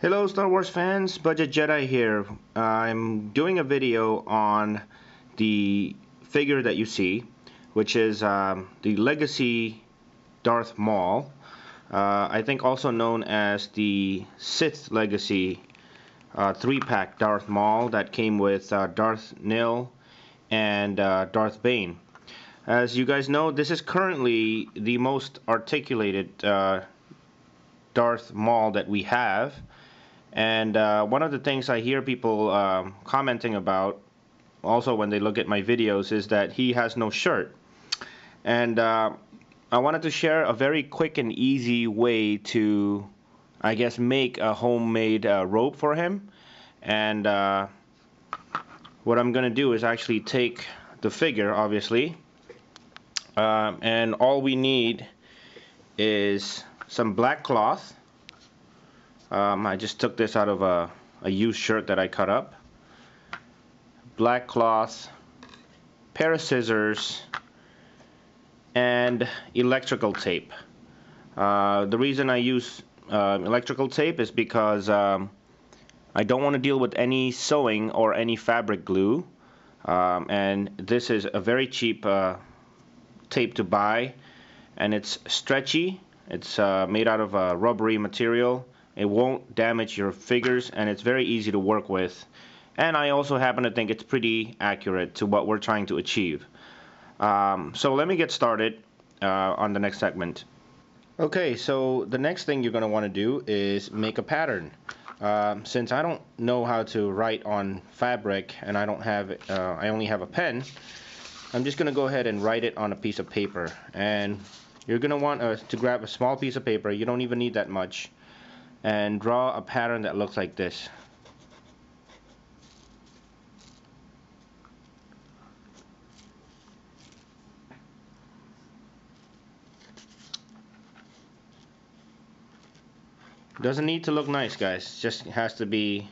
Hello Star Wars fans, Budget Jedi here. I'm doing a video on the figure that you see, which is the Legacy Darth Maul, I think also known as the Sith Legacy 3-pack Darth Maul that came with Darth Nill and Darth Bane. As you guys know, this is currently the most articulated Darth Maul that we have. And one of the things I hear people commenting about also when they look at my videos is that he has no shirt. And I wanted to share a very quick and easy way to, I guess, make a homemade robe for him. And what I'm going to do is actually take the figure, obviously. And all we need is some black cloth. I just took this out of a used shirt that I cut up. Black cloth, pair of scissors, and electrical tape. The reason I use electrical tape is because I don't want to deal with any sewing or any fabric glue. And this is a very cheap tape to buy. And it's stretchy. It's made out of a rubbery material. It won't damage your figures, and it's very easy to work with. And I also happen to think it's pretty accurate to what we're trying to achieve. So let me get started on the next segment. Okay, so the next thing you're going to want to do is make a pattern. Since I don't know how to write on fabric, and I don't have, I only have a pen, I'm just going to go ahead and write it on a piece of paper. And you're going to want to grab a small piece of paper. You don't even need that much. And draw a pattern that looks like this. Doesn't need to look nice, guys. Just has to be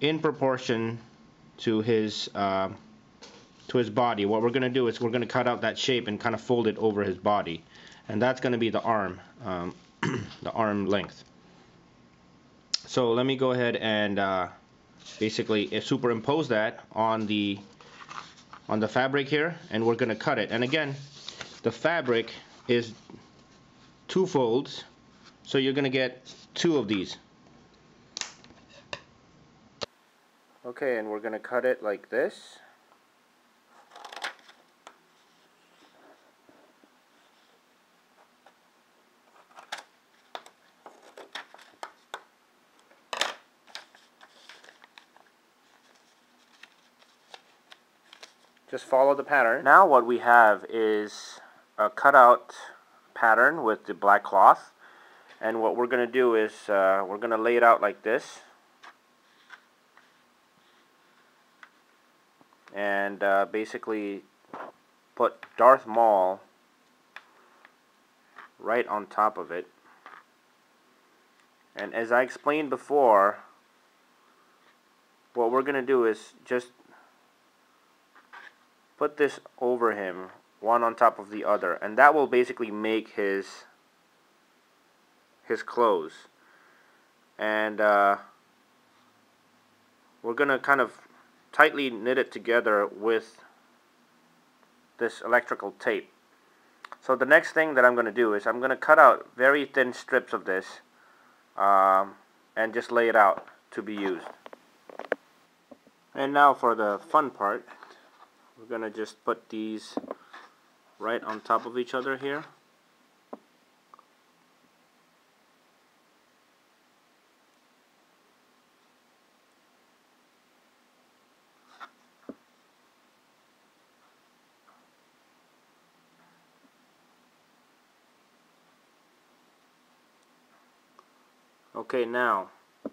in proportion to his body. What we're going to do is we're going to cut out that shape and kind of fold it over his body, and that's going to be the arm. The arm length. So let me go ahead and basically superimpose that on the fabric here, and we're gonna cut it. And again, the fabric is two folds, so you're gonna get two of these. Okay, and we're gonna cut it like this. Just follow the pattern. Now what we have is a cutout pattern with the black cloth, and what we're going to do is we're going to lay it out like this, and basically put Darth Maul right on top of it. And as I explained before, what we're going to do is just put this over him, one on top of the other, and that will basically make his clothes. And we're gonna kind of tightly knit it together with this electrical tape. So the next thing that I'm gonna do is I'm gonna cut out very thin strips of this and just lay it out to be used. And now for the fun part. We're going to just put these right on top of each other here. Okay, now the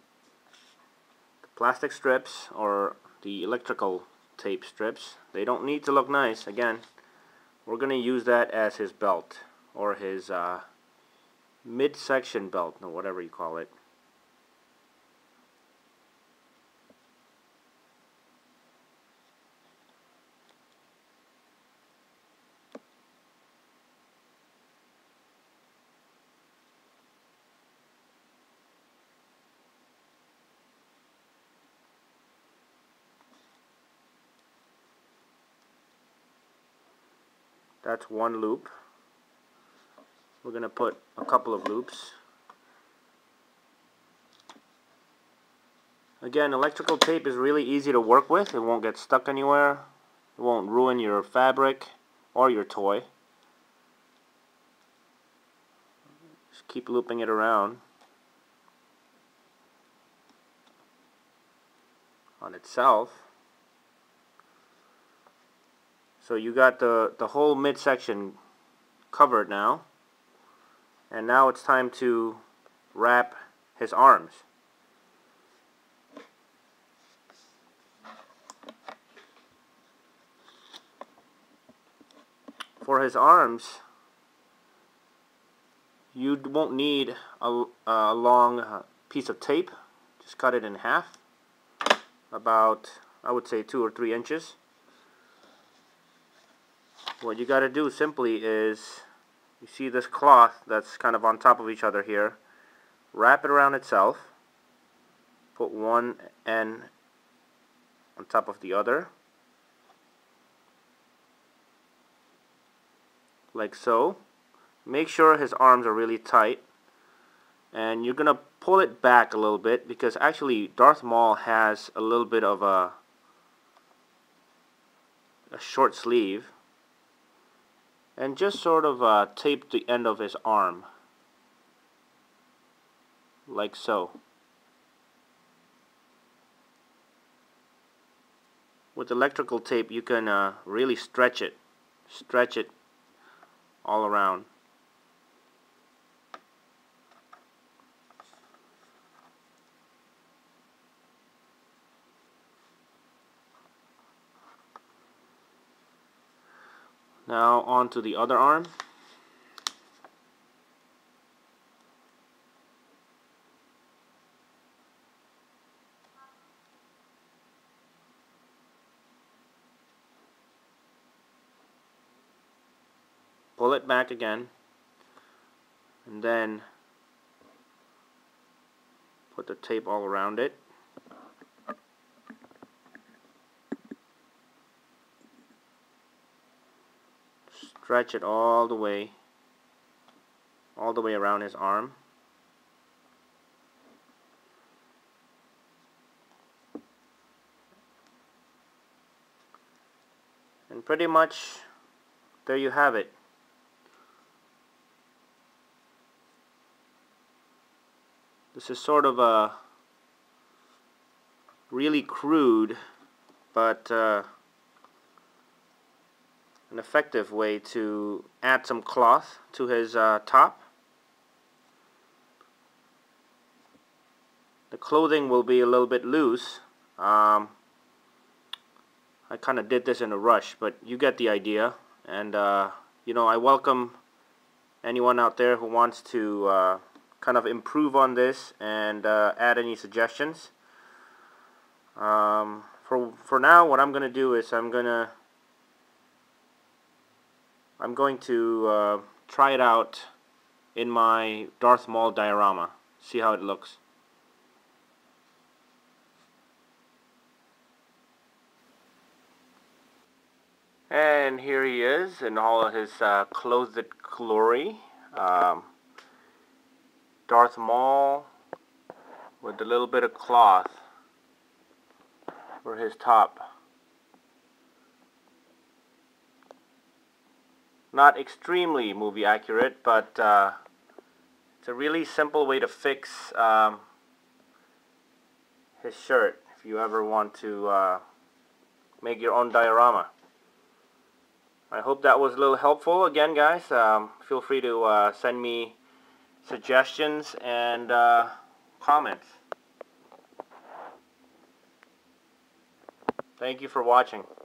plastic strips or the electrical tape strips, they don't need to look nice. Again, we're going to use that as his belt, or his midsection belt, or whatever you call it. That's one loop. We're going to put a couple of loops. Again, electrical tape is really easy to work with. It won't get stuck anywhere. It won't ruin your fabric or your toy. Just keep looping it around on itself. So you got the whole midsection covered now. And now it's time to wrap his arms. For his arms, you won't need a long piece of tape. Just cut it in half, about, I would say, 2 or 3 inches. What you got to do simply is, you see this cloth that's kind of on top of each other here, wrap it around itself, put one end on top of the other, like so. Make sure his arms are really tight, and you're gonna pull it back a little bit, because actually Darth Maul has a little bit of a short sleeve, and just sort of tape the end of his arm like so. With electrical tape you can really stretch it all around. Now on to the other arm. Pull it back again, and then put the tape all around it. Stretch it all the way around his arm. And pretty much there you have it. This is sort of a really crude but an effective way to add some cloth to his top. The clothing will be a little bit loose. I kind of did this in a rush, but you get the idea. And you know, I welcome anyone out there who wants to kind of improve on this and add any suggestions. For now, what I'm gonna do is I'm going to try it out in my Darth Maul diorama, see how it looks. And here he is in all of his clothed glory. Darth Maul with a little bit of cloth for his top. Not extremely movie accurate, but it's a really simple way to fix his shirt if you ever want to make your own diorama. I hope that was a little helpful. Again, guys, feel free to send me suggestions and comments. Thank you for watching.